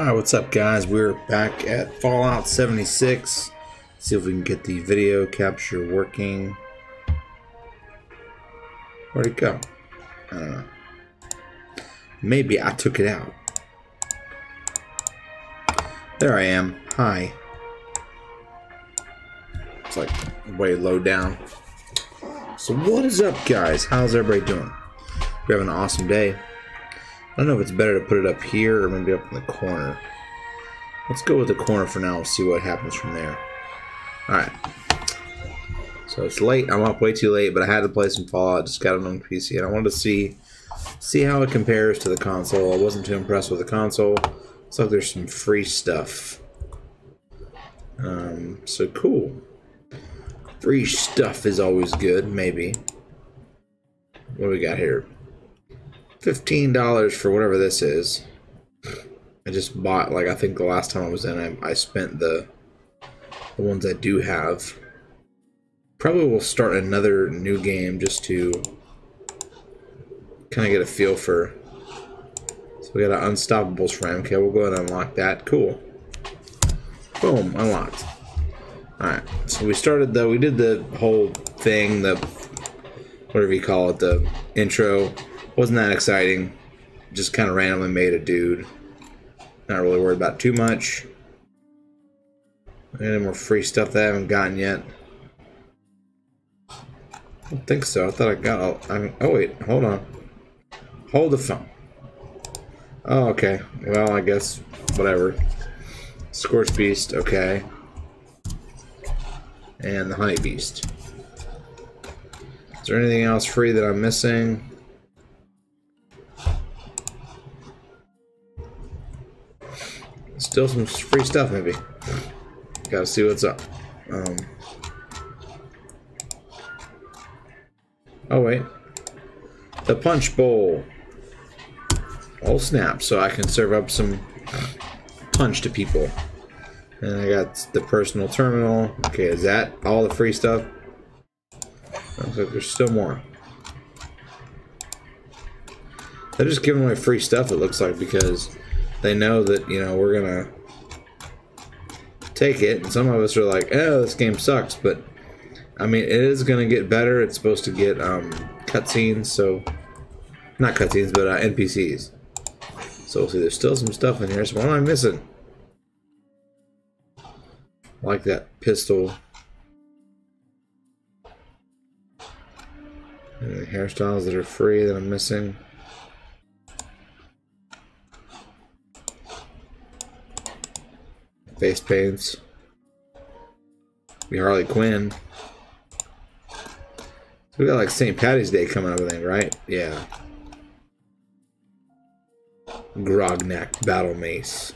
Alright, what's up guys? We're back at Fallout 76. Let's see if we can get the video capture working. Where'd it go? I don't know. Maybe I took it out. There I am. Hi. It's like way low down. So what is up guys? How's everybody doing? We're having an awesome day. I don't know if it's better to put it up here or maybe up in the corner. Let's go with the corner for now. We'll see what happens from there. Alright. So it's late. I'm up way too late, but I had to play some Fallout. Just got it on PC, and I wanted to see how it compares to the console. I wasn't too impressed with the console. Looks like there's some free stuff. So cool. Free stuff is always good, maybe. What do we got here? $15 for whatever this is. I just bought, like, I think the last time I was in, I spent the ones I do have. Probably will start another new game just to kind of get a feel for. So we got an Unstoppables frame. Okay, we'll go ahead and unlock that. Cool. Boom, unlocked. Alright, so we started we did the whole thing, the, whatever you call it, the intro. Wasn't that exciting. Just kind of randomly made a dude. Not really worried about too much. Any more free stuff that I haven't gotten yet? I don't think so. I thought I got all... oh, wait. Hold on. Hold the phone. Oh, okay. Well, I guess... whatever. Scorched Beast. Okay. And the Hype Beast. Is there anything else free that I'm missing? Still some free stuff, maybe. Gotta see what's up. Oh, wait. The punch bowl. Oh, snap. So I can serve up some punch to people. And I got the personal terminal. Okay, is that all the free stuff? Looks like there's still more. They're just giving away free stuff, it looks like, because... they know that, you know, we're gonna take it, and some of us are like, oh, this game sucks, but I mean, it is gonna get better. It's supposed to get cutscenes, so not cutscenes, but NPCs. So we'll see, there's still some stuff in here, so what am I missing? I like that pistol. And the hairstyles that are free that I'm missing. Face paints. Be Harley Quinn. We got like St. Patty's Day coming up, I think, right? Yeah. Grognak battle mace.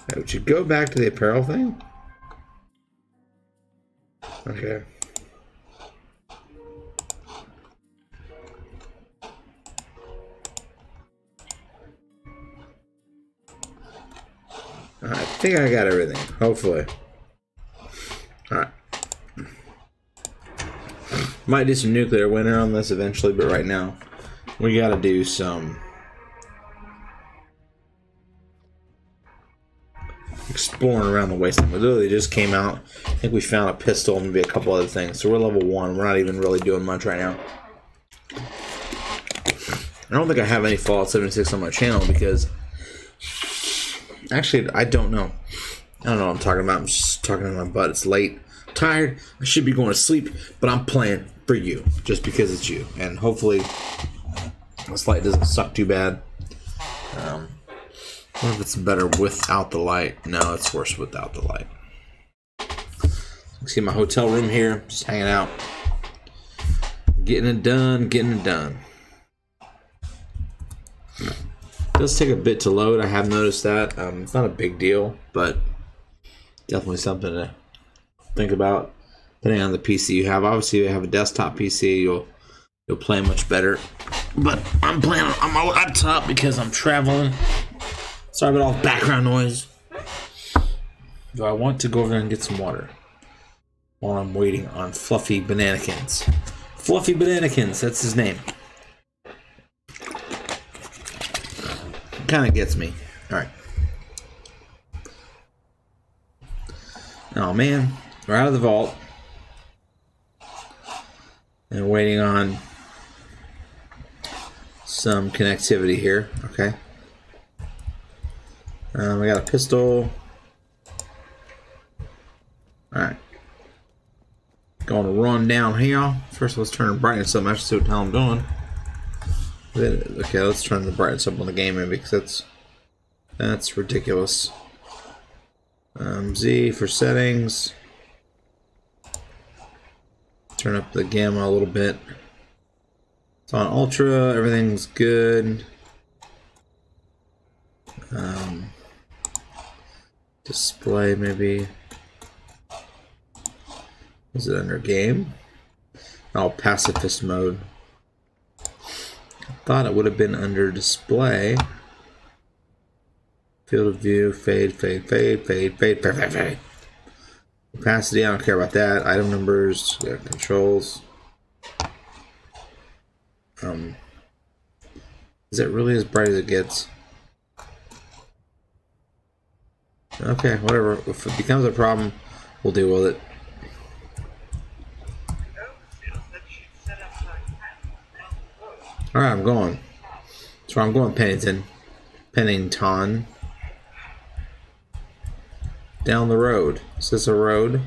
Now, would you go back to the apparel thing? Okay. I think I got everything, hopefully. Alright. Might do some nuclear winter on this eventually, but right now we gotta do some exploring around the wasteland. We literally just came out. I think we found a pistol and maybe a couple other things. So we're level 1. We're not even really doing much right now. I don't think I have any Fallout 76 on my channel because... actually, I don't know. I don't know what I'm talking about. I'm just talking in my butt. It's late. I'm tired. I should be going to sleep, but I'm playing for you just because it's you. And hopefully, this light doesn't suck too bad. I wonder if it's better without the light. No, it's worse without the light. You see my hotel room here. Just hanging out. Getting it done. Getting it done. It does take a bit to load, I have noticed that. It's not a big deal, but definitely something to think about. Depending on the PC you have. Obviously, if you have a desktop PC, you'll play much better. But I'm playing on my laptop because I'm traveling. Sorry about all the background noise. Do I want to go over there and get some water? while I'm waiting on Fluffy Bananakins. Fluffy Bananakins, that's his name. Kind of gets me. Alright. Oh man, we're out of the vault. And waiting on some connectivity here. Okay. I got a pistol. Alright. Going to run down here. First, let's turn the brightness up. I should see what the hell I'm doing. Okay, let's turn the brightness up on the game maybe, because that's ridiculous. Z for settings. Turn up the gamma a little bit. It's on ultra. Everything's good. Display maybe. Is it under game? Oh, pacifist mode. Thought it would have been under display. Field of view, fade, fade, fade, fade, fade, fade, fade, fade. Opacity, I don't care about that. Item numbers, controls. Is it really as bright as it gets? Okay, whatever. If it becomes a problem, we'll deal with it. Alright, I'm going. So I'm going Pennington. Down the road. Is this a road?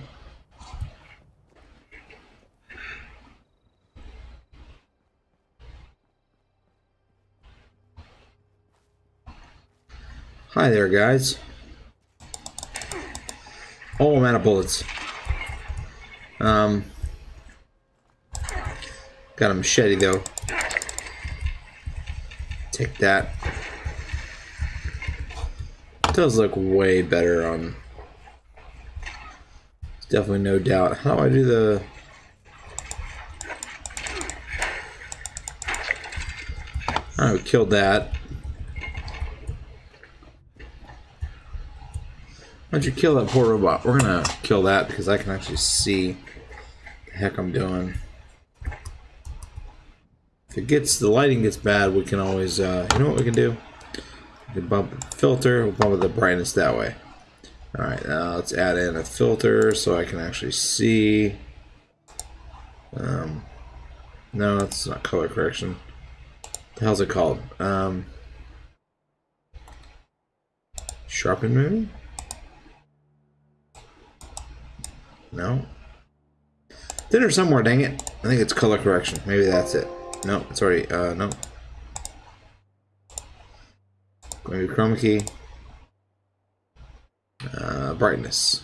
Hi there, guys. Oh, I'm out of bullets. Got a machete, though. Take that. It does look way better on. It's definitely no doubt. How do I do the? All right, we killed that. Why'd you kill that poor robot? We're gonna kill that because I can actually see what the heck I'm doing. If it gets, the lighting gets bad, we can always, you know what we can do? We can bump the filter, we'll bump the brightness that way. Alright, let's add in a filter so I can actually see. No, that's not color correction. What the hell's it called? Sharpen maybe? No? Dinner somewhere, dang it. I think it's color correction. Maybe that's it. No, it's already, no. Going to chroma key. Brightness. I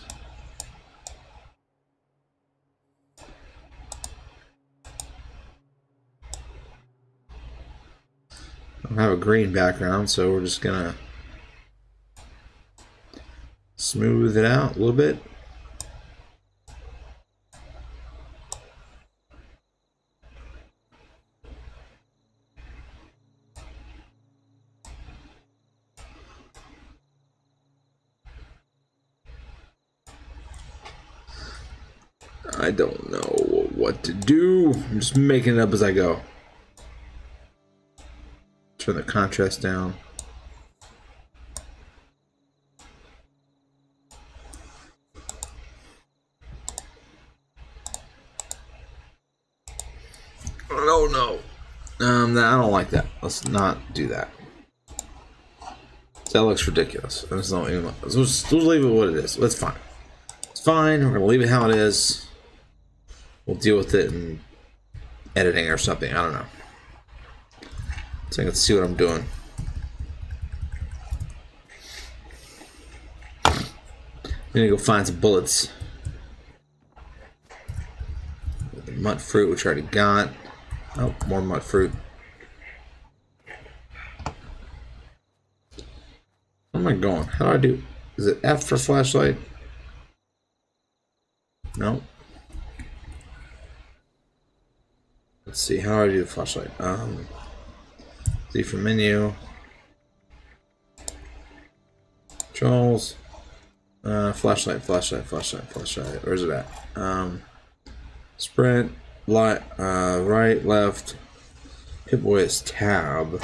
don't have a green background, so we're just gonna smooth it out a little bit. I don't know what to do. I'm just making it up as I go. Turn the contrast down. Oh no. I don't like that. Let's not do that. That looks ridiculous. Let's just leave it what it is. That's fine. It's fine. We're gonna leave it how it is. We'll deal with it in editing or something. I don't know. So I can see what I'm doing. I'm gonna go find some bullets. The mutt fruit, which I already got. Oh, more mutt fruit. Where am I going? How do I do? Is it F for flashlight? No. Let's see, how do I do the flashlight? Z for menu. Controls. Flashlight. Where's it at? Sprint, light, right, left. Pip-Boy is tab.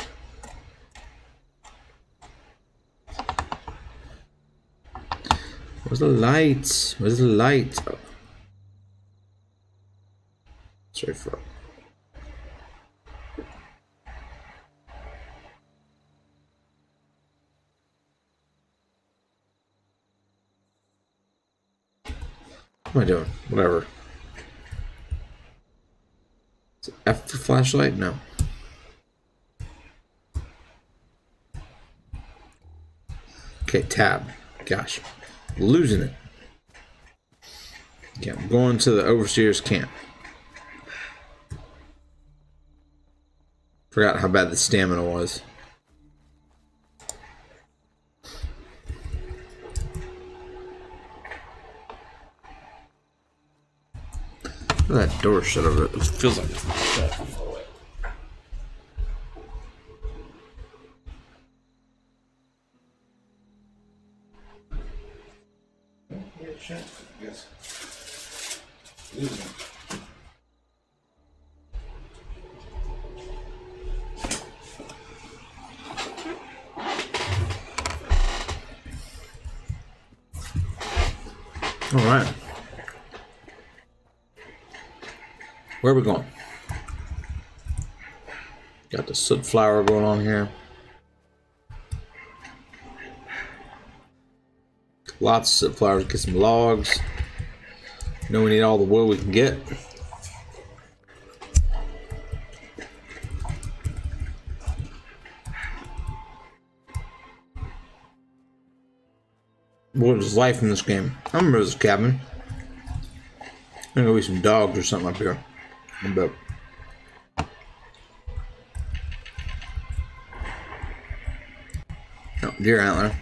Where's the light? Where's the light? Oh. Straight front. What am I doing? Whatever. Is it F for flashlight? No. Okay, tab. Gosh. Losing it. Okay, I'm going to the Overseer's camp. Forgot how bad the stamina was. That door shut over. It feels like it's shut. Yes. All right. Where are we going? Got the soot flower going on here. Lots of soot flowers. Get some logs. You know we need all the wood we can get. What is life in this game? I remember this cabin. There's gonna be some dogs or something up here. But oh, deer antler.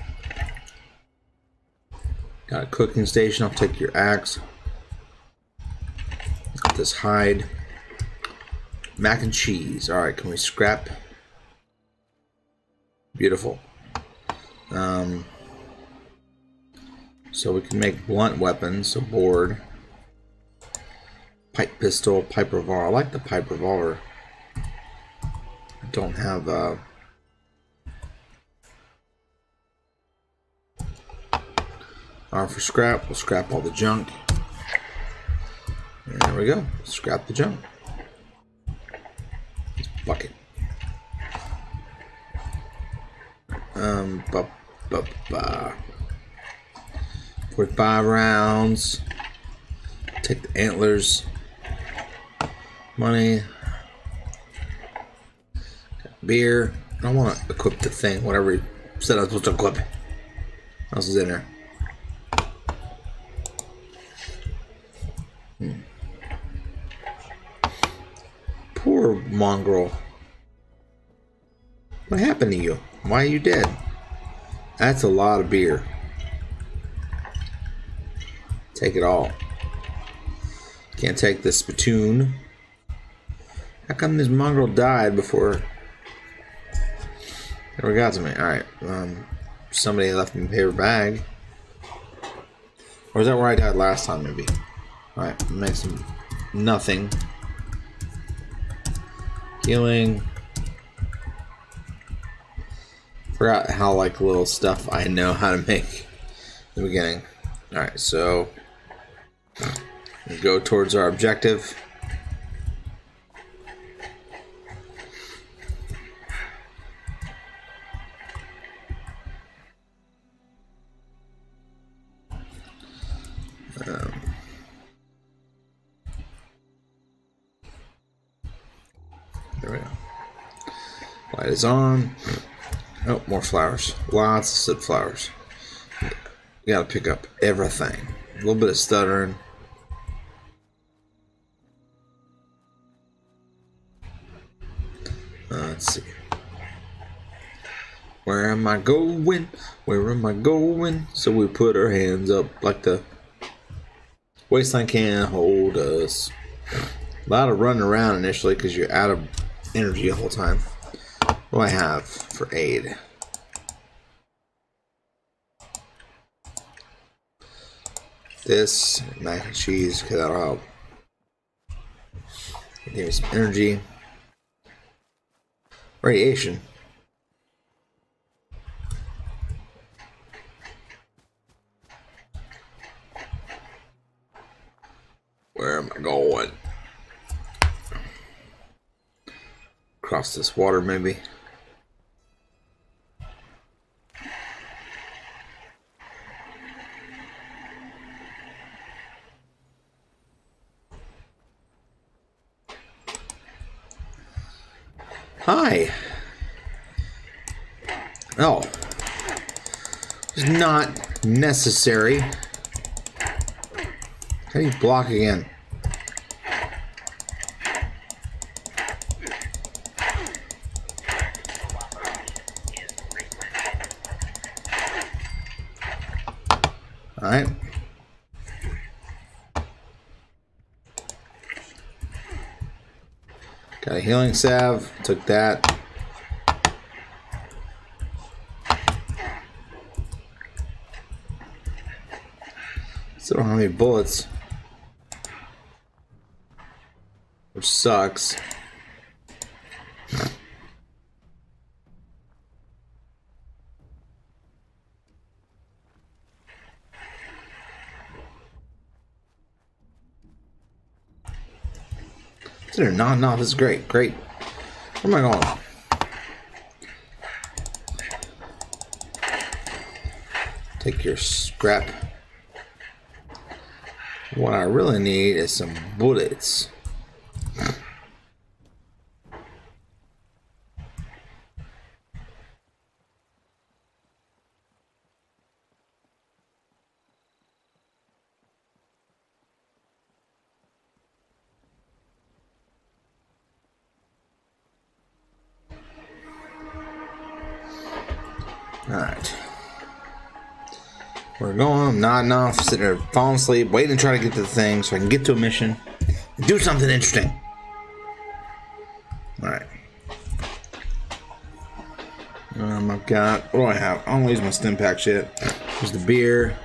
Got a cooking station. I'll take your axe. Got this hide. Mac and cheese. All right, can we scrap? Beautiful. So we can make blunt weapons. So board. Pipe pistol, pipe revolver. I like the pipe revolver. I don't have R for scrap. We'll scrap all the junk. And there we go. Scrap the junk. Bucket. Ba. 45 rounds. Take the antlers. Money. Beer. I don't want to equip the thing, whatever you said I was supposed to equip. What else is in there? Poor mongrel. What happened to you? Why are you dead? That's a lot of beer. Take it all. Can't take the spittoon. How come this mongrel died before it ever got to me? Alright, somebody left me a paper bag. Or is that where I died last time, maybe? Alright, make some nothing. Healing. Forgot how, like, little stuff I know how to make in the beginning. Alright, so we go towards our objective. There we go. Light is on. Oh, more flowers. Lots of soot flowers. You gotta pick up everything. A little bit of stuttering. Let's see. Where am I going? Where am I going? So we put our hands up like the waistline can't hold us. A lot of running around initially because you're out of energy the whole time. What do I have for aid? This, mac and cheese, because that'll help. Give me some energy. Radiation. Where am I going? Across this water, maybe. Hi. No. It's not necessary. How do you block again? All right. Got a healing salve. Took that. Still don't have any bullets. Which sucks. No, this is great. Great. Where am I going? Take your scrap. What I really need is some bullets. Alright. We're going, I'm nodding off, sitting there, falling asleep, waiting to try to get to the thing so I can get to a mission and do something interesting. Alright. I've got, what do I have? I don't use my stim pack shit. There's the beer.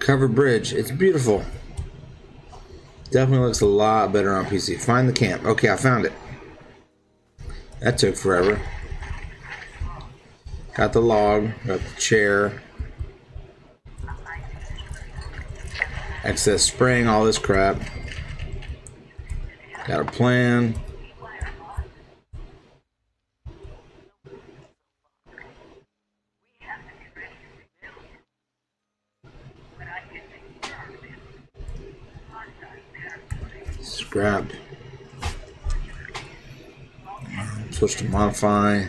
Covered bridge. It's beautiful. Definitely looks a lot better on PC. Find the camp. Okay, I found it. That took forever. Got the log. Got the chair. Excess spring. All this crap. Got a plan. Grabbed. I'm supposed to modify.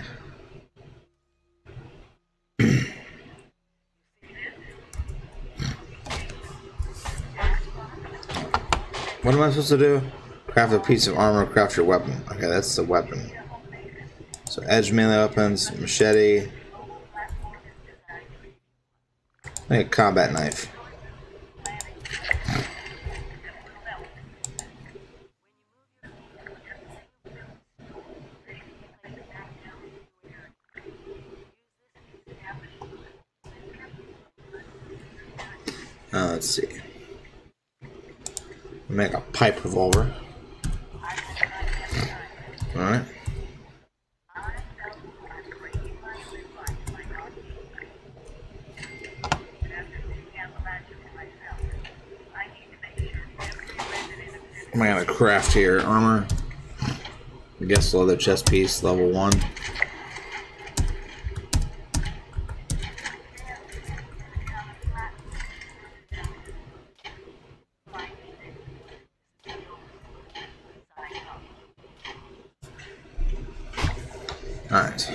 What am I supposed to do? Craft a piece of armor, craft your weapon. Okay, that's the weapon. So edge melee weapons, machete. Like a combat knife. Let's see. Make a pipe revolver. Alright. Am I gonna craft here? Armor. I guess leather chest piece, level 1. Alright.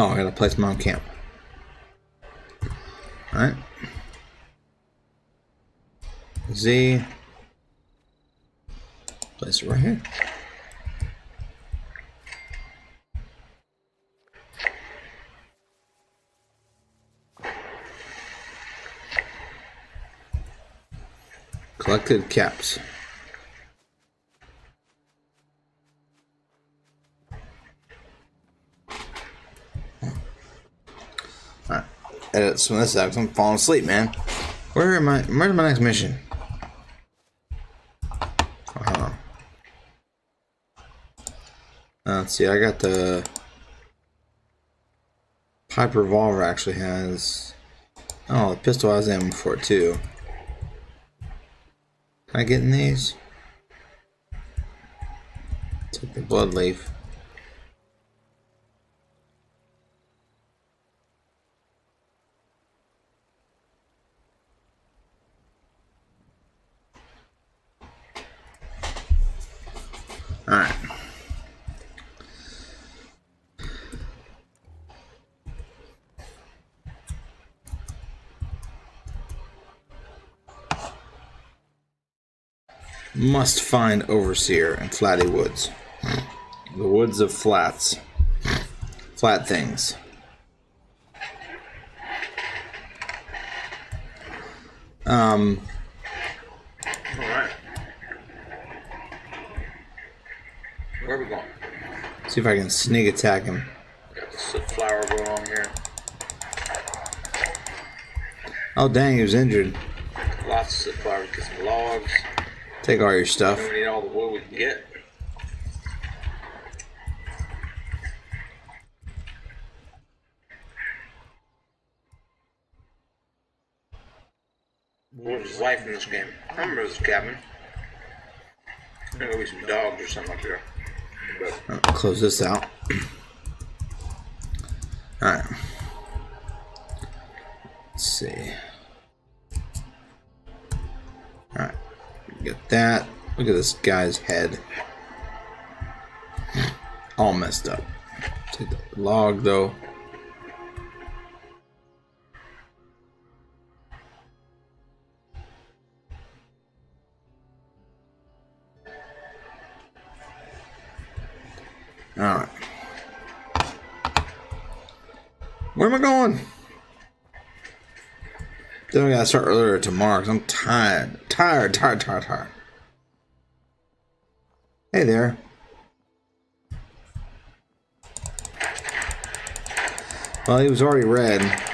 Oh, I gotta place my own camp. Alright. Z. Place it right here. Collected caps. Alright, edit some of this out because I'm falling asleep, man. Where's my next mission? Let's see, I got the pipe revolver actually has. Oh, the pistol has ammo for it too. Can I get in these? Take the blood leaf. Alright. Must find Overseer in Flatty Woods. The woods of flats. Flat things. Alright. Where are we going? See if I can sneak attack him. Got some flower going on here. Oh dang, he was injured. Lots of flower, get some logs. Take all your stuff. We need all the wood we can get. What was life in this game? I remember this cabin. There's gonna be some dogs or something up there. But I'll close this out. Alright. Let's see. Alright. Get that. Look at this guy's head. All messed up. Take the log though. Alright. Where am I going? Then we gotta start earlier tomorrow because I'm tired. Tired. Hey there. Well, he was already red.